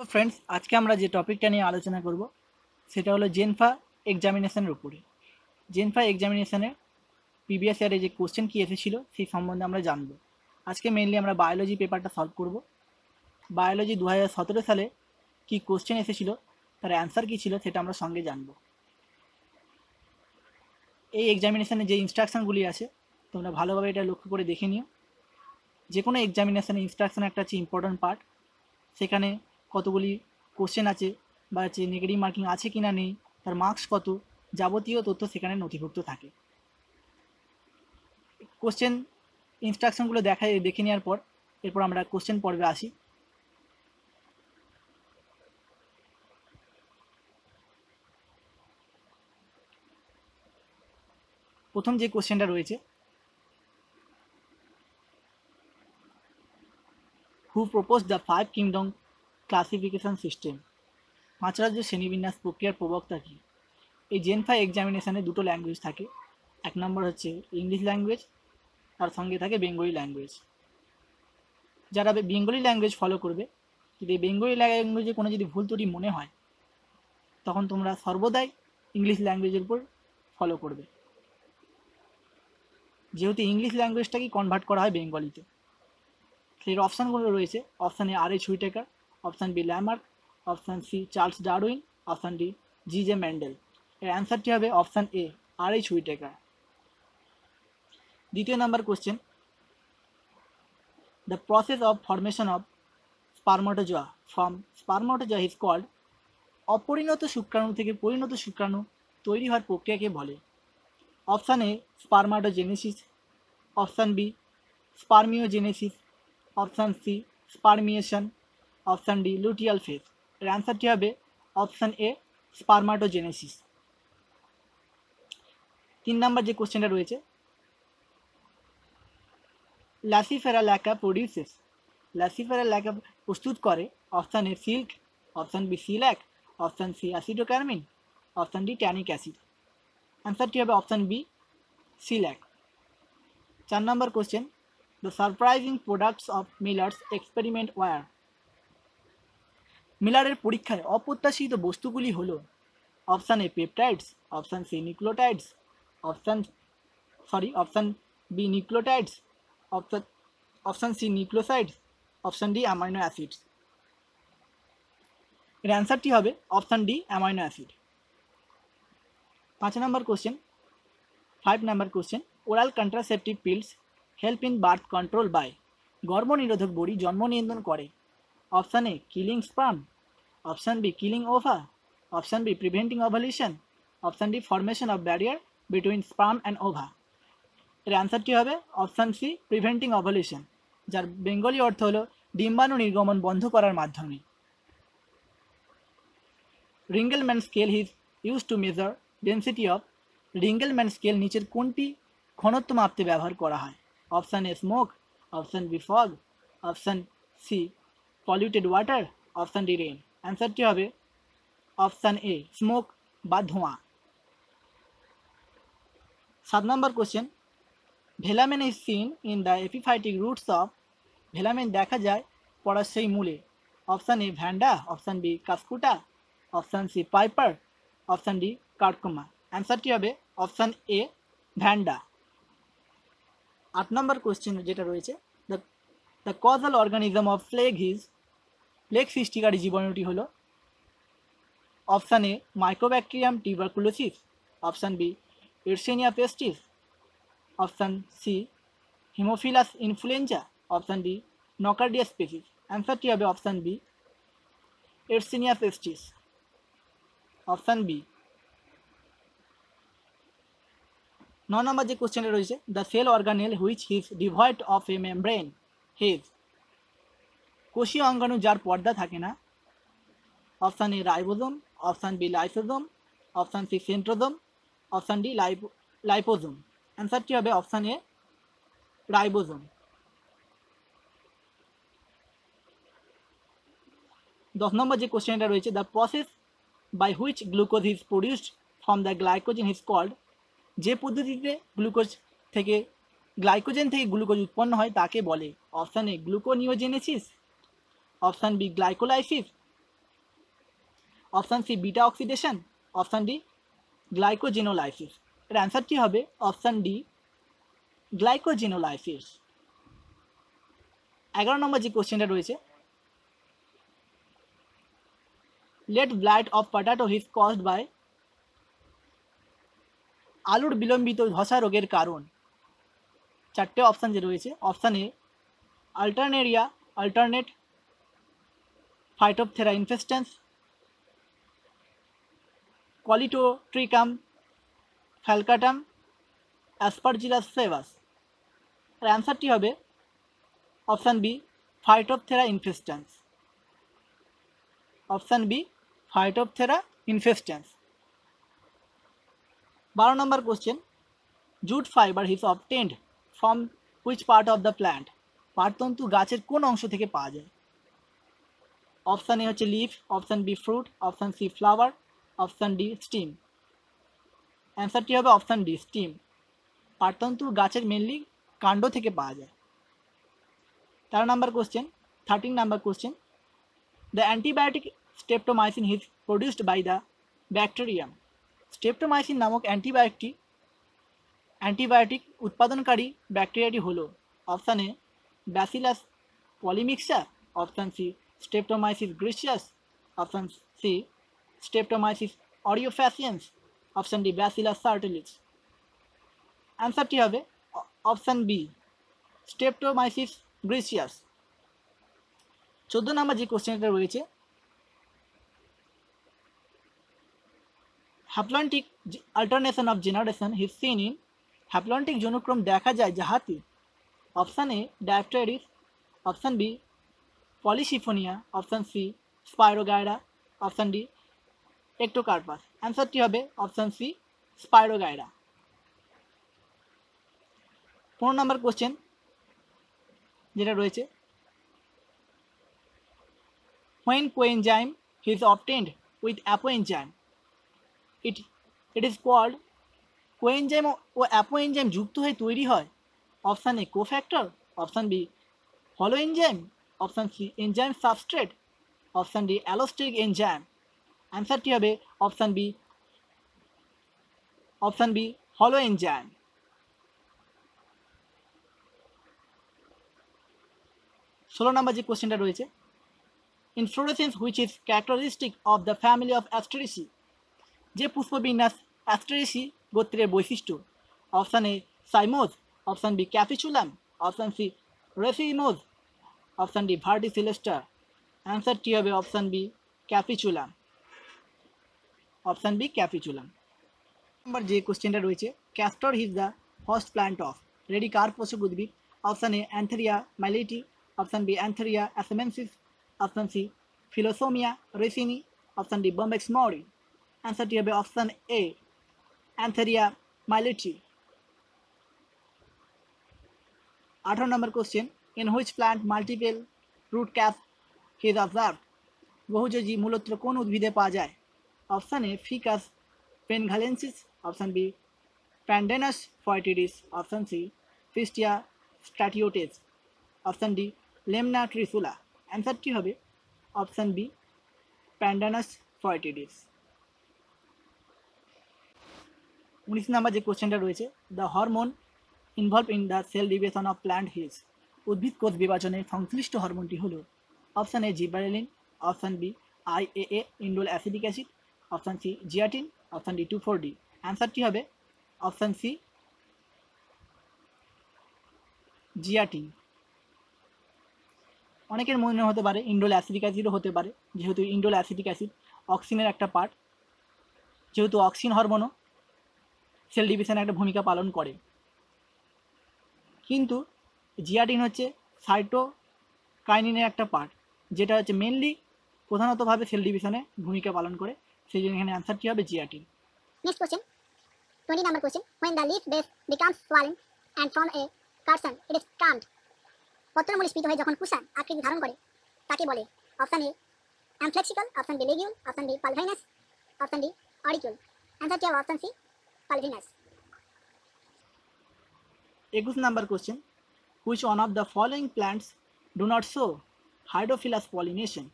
तो फ्रेंड्स आज के आमरा जे टपिकटा निये आलोचना करब सेटा हलो जेनफा एक्सामिनेशनेर उपरे। जेनफा एक्सामिनेशनेर प्रिभियास यारे जे कोश्चेन कि एसेछिलो सेई सम्बन्धे आमरा जानब। आज के मेनलि आमरा बायोलजी पेपारटा सल्व करब। बायोलजी 2017 साले कि कोश्चेन एसेछिलो तार आंसर कि छिलो सेटा आमरा संगे जानब। এই এক্সামিনেশনে যে ইনস্ট্রাকশনগুলি আছে তোমরা ভালোভাবে এটা লক্ষ্য করে দেখে নিও। যে কোনো এক্সামিনেশনে ইনস্ট্রাকশন একটা হচ্ছে ইম্পর্ট্যান্ট পার্ট। সেখানে কতগুলি কোশ্চেন আছে বা যে নেগেটিভ মার্কিং আছে কি না নেই, তার মার্কস কত, যাবতীয় তথ্য সেখানে নথিভুক্ত থাকে। কোশ্চেন ইনস্ট্রাকশনগুলো দেখে নেওয়ার পর এরপর আমরা কোশ্চেন পর্বে আসি। प्रथम जो क्वेश्चन रही है who propose the 5 kingdom classification system, पाँच राज्य श्रेणीविन्यास प्रक्रियार प्रवक्ता की। जेनफा एक्सामिनेशने दुटो लैंगुएज थाके, एक नम्बर हे इंग्लिश लैंगुएज और संगे थाके बेंगली लैंगुएज। जरा बेंगली लैंगुएज फलो करबे, यदि बेंगली लैंगुएजे कोनो यदि भूल त्रुटि मने हय तखन तोमरा सर्वदाई इंग्लिश लैंगुएजेर उपर फलो करबे, जेहेतु इंग्लिश लैंगुएजटा की कन्भार्ट करा है बेंगलीते। फिर अपशनगुलो रही है, option A R H Whittaker, option B Lamarck, option C Charles Darwin, option D G J Mendel. एर आंसरटी हबे option A R H Whittaker. द्वितीय number question the process of formation of spermatozoa from spermatozoa is called, अपरिणत शुक्राणु थेके परिणत शुक्राणु तैरि होवार प्रक्रियाके बले। Option A spermatogenesis, option B spermiogenesis, option C spermiation, option D luteal phase. एर आंसरटी हबे ऑप्शन ए स्पर्मेटोजेनेसिस। तीन नम्बर जो क्वेश्चन रही है Laccifera lacca produces, Laccifera lacca प्रस्तुत करे। Option A silk, option B shellac, option C acetocarmine, option D tannic acid. आंसरटी है ऑप्शन बी सिलैक। चार number question the surprising products of Miller's experiment were, मिलारेर परीक्षा अप्रत्याशित वस्तुगुली हलो। Option A peptides, option C nucleotides, option B nucleotides, option C nucleosides, option D amino acids. एर आंसरटी है option D amino acid. Five number question oral contraceptive pills help in birth control by, गर्भनिरोधक बड़ी जन्म नियंत्रण करे। Option A killing sperm, option B killing ova, option B preventing ovulation, option D formation of barrier between sperm and ova. एर आंसरटी है option C preventing ovulation, जार बेंगली अर्थ हलो डिम्बाणु निर्गमन बंध करार माध्यमे। Ringelmann scale is used to measure density of, Ringelmann scale नीचे कोनटी घनत्व मापते व्यवहार करा है। Option A smoke, option B fog, option C polluted water, option D rain. आंसरटी है ऑप्शन ए स्मोक बा धुआं। सात number question velamen is seen in the epiphytic roots of, velamen देखा जाए पराशयी मूले। Option A Vanda, option B Cuscuta, option C Piper, option D Curcuma. आंसरटी है ऑप्शन ए भैंडा। आठ नम्बर क्वेश्चन जेटा रही है the causal organism of plague is, plague सृष्टिकारी जीवाणुटी हलो। Option A Mycobacterium tuberculosis, option B Yersinia pestis, option C Haemophilus influenzae, option D Nocardia species. आंसरटी है option B Yersinia pestis. Option B. नौ number जो क्वेश्चन रही है the cell organelle which is devoid of a membrane has, कोषीय अंगाणु जार पर्दा थाके ना। Option A ribosome, option B lysosome, option C centrosome, option D liposome. आंसरटी है ऑप्शन ए राइबोसोम। दस नम्बर जो क्वेश्चन रही है the process by which glucose is produced from the glycogen is called, जे पद्धतिते ग्लूकोज थेके ग्लाइकोजेन थेके ग्लूकोज उत्पन्न हय ताके बोले। Option A gluconeogenesis, option B glycolysis, option C beta oxidation, option D glycogenolysis. এর आंसरটি হবে অপশন ডি গ্লাইকোজেনোলাইসিস। 11 নম্বর যে কোশ্চেনটা রয়েছে, late blight of potato is caused by, আলুর বিলম্বিত ধসা রোগের কারণ। চারটে অপশন যে রয়েছে, option A Alternaria alternata Phytophthora infestans, Colletotrichum falcatum, Aspergillus সেভাস। এর অ্যান্সারটি হবে option B Phytophthora infestans, option B Phytophthora infestans. 12 number question, jute fibre is obtained from which part of the plant, পাটতন্তু গাছের কোন অংশ থেকে পাওয়া যায়। অপশান এ হচ্ছে leaf, option B fruit, option C flower, option D stem. অ্যান্সারটি হবে অপশান ডি স্টিম, পাটতন্তু গাছের মেনলি কাণ্ড থেকে পাওয়া যায়। 13 number question, 13 number question, the antibiotic streptomycin is produced by the bacterium. Streptomycin নামক অ্যান্টিবায়োটিক উৎপাদনকারী ব্যাকটেরিয়াটি হল option A Bacillus polymyxa, option C Streptomyces griseus, option C Streptomyces aureofaciens, option D Bacillus subtilis. অ্যান্সারটি হবে option B Streptomyces griseus. 14 number যে কোশ্চেনটা রয়েছে, haplontic alternation of generation is seen in, haplontic যৌনক্রম দেখা যায় যাহাতে। Option A ডায়াফটাইরিস, option B Polysiphonia, option C Spirogyra, option D Ectocarpus. आंसरটি হবে option C Spirogyra. 15 number question যেটা রয়েছে, when coenzyme is obtained with apoenzyme it is called, coenzyme O apoenzyme যুক্ত হয়ে তৈরি হয়। Option A cofactor, option B holoenzyme, option C enzyme substrate, option D allosteric enzyme. आंसरটি হবে option B, option B holoenzyme. 16 number যে কোশ্চেনটা রয়েছে, inflorescence which is characteristic of the family of Asteraceae, যে পুষ্পবিন্যাস অ্যাস্টেরেসি গোত্রের বৈশিষ্ট্য। Option A cymose, option B capitulum, option C racemose, option D verticillaster. आंसरটি হবে option B capitulum, option B capitulum. Number যে কোশ্চেনটা রয়েছে, castor is the host plant of রেডিকার্পোসিক উদ্ভিদ। Option A Antheraea mylitta, option B Antheraea assamensis, option C Philosamia ricini, option D Bombyx mori. অ্যান্সারটি হবে option A Antheraea mylitta. 18 number question, in which plant multiple root cap is observed, বহুযোজী মূলত কোন উদ্ভিদে পাওয়া যায়। Option A Ficus benghalensis, option B Pandanus foetidus, option C Pistia stratiotes, option D Lemna trisulca. অ্যান্সারটি হবে অপশান বি প্যান্ডানাস ফয়েটিডিস। 19 নম্বর যে কোশ্চেনটা রয়েছে, the hormone involve in the cell division of plant is, উদ্ভিদ কোষ বিভাজনে সংশ্লিষ্ট হরমোনটি হল। Option A gibberellin, option B IAA indole acidic acid, option C zeatin, option D 2,4-D। অ্যান্সারটি হবে অপশান সি জিয়াটিন। অনেকের মনে হতে পারে ইন্ডোল অ্যাসিডিক অ্যাসিডও হতে পারে, যেহেতু ইন্ডোল অ্যাসিডিক অ্যাসিড অক্সিনের একটা পার্ট, যেহেতু অক্সিন হরমোনও সেল ডিভিশনে একটা ভূমিকা পালন করে, কিন্তু জিয়াটিন হচ্ছে সাইটোকাইনিনের একটা পার্ট, যেটা হচ্ছে মেনলি প্রধানতভাবে সেল ডিভিশনে ভূমিকা পালন করে, সেই জন্য এখানে অ্যানসারটি হবে zeatin. Next question, 20 number question, when the leaf base becomes swollen and form a carson it is termed, পত্রমূল স্ফীত হয়ে যখন কুষাণ আকৃতি ধারণ করে তাকে বলে। Option A amplexicaul, option B ligule, option B pulvinus, option D auricle. অ্যানসারটি হবে option C pulvinus. 21 number question, which one of the following plants do not show hydrophilous pollination,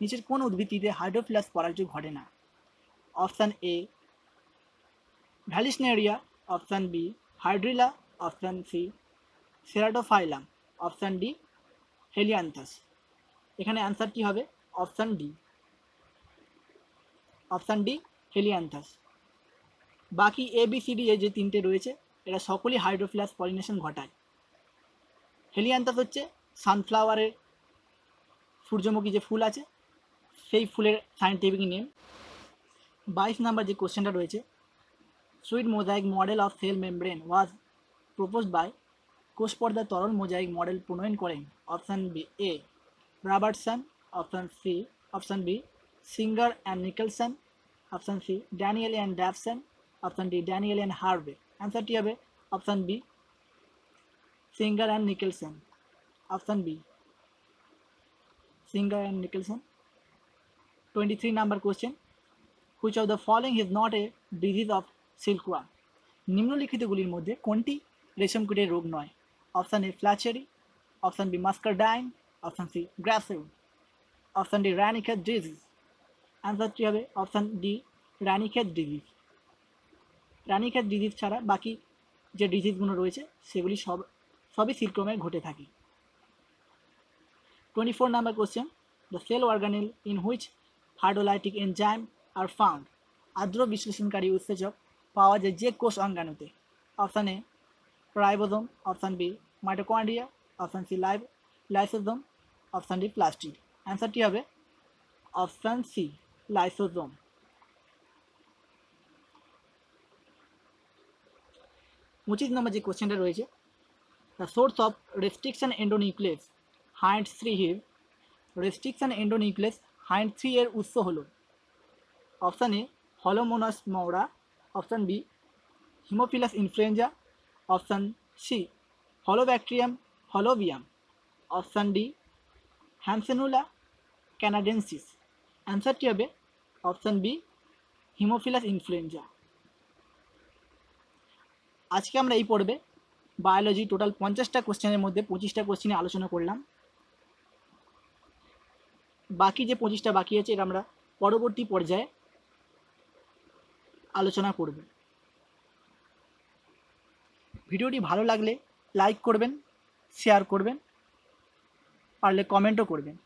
নিচের কোন উদ্ভিদটিতে হাইড্রোফিলাস পরাগযোগ ঘটে না? Option A Vallisneria, option B Hydrilla, option C Ceratophyllum, option D Helianthus. এখানে অ্যান্সারটি হবে option D, option D Helianthus. বাকি A B C D এ যে তিনটে রয়েছে এরা সকলেই হাইড্রোফিলাস পলিনেশন ঘটায়। হেলিয়ান্থাস হচ্ছে সানফ্লাওয়ারের সূর্যমুখী যে ফুল আছে সেই ফুলের সায়েন্টিফিক নেম। 22 নম্বর যে কোশ্চেনটা রয়েছে, সুইড mosaic model of cell membrane was proposed by, কোষ পর্দা তরল মোজাইক মডেল প্রণয়ন করেন? Option B A Robertson, option C, option B Singer and Nicolson, option C Daniel and dapsone, option D Daniel and Harvey. অ্যান্সারটি হবে option B Singer and Nicolson, option B Singer and Nicolson. 23 number question, which of the following is not a disease of silkworm? নিম্নলিখিতগুলির মধ্যে কোনটি রেশমকীটের রোগ নয়? Option A flacherie, option B muscardine, option C grasserie, option D Ranikhet disease. অ্যান্সারটি হবে option D Ranikhet disease. Ranikhet disease ছাড়া বাকি যে ডিজিজগুলো রয়েছে সেগুলি সবই সিল্কওয়ার্মে ঘটে থাকে। 24 number question, the cell organelle in which hydrolytic enzyme are found? আদ্র বিশ্লেষণকারী উৎসেচক পাওয়া যায় যে কোষ অঙ্গাণুতে? Option A ribosome, option B mitochondria, option C lysosome, option D plastid. অ্যান্সারটি হবে অপশান সি লাইসোজোম। 25 number যে কোশ্চেনটা রয়েছে, the source of restriction endonuclease Hind three is, restriction endonuclease Hind three এর উৎস হল? Option A Halomonas maura, option B Haemophilus influenzae, option C Halobacterium halobium, option D Hansenula canadensis. অ্যান্সারটি হবে option B Haemophilus influenza. আজকে আমরা এই পর্বে biology total 50টা কোশ্চেনের মধ্যে 25টা কোশ্চেনে আলোচনা করলাম। বাকি যে 25টা বাকি আছে এটা আমরা পরবর্তী পর্যায়ে আলোচনা করব। ভিডিওটি ভালো লাগলে লাইক করবেন, শেয়ার করবেন, পারলে কমেন্টও করবেন।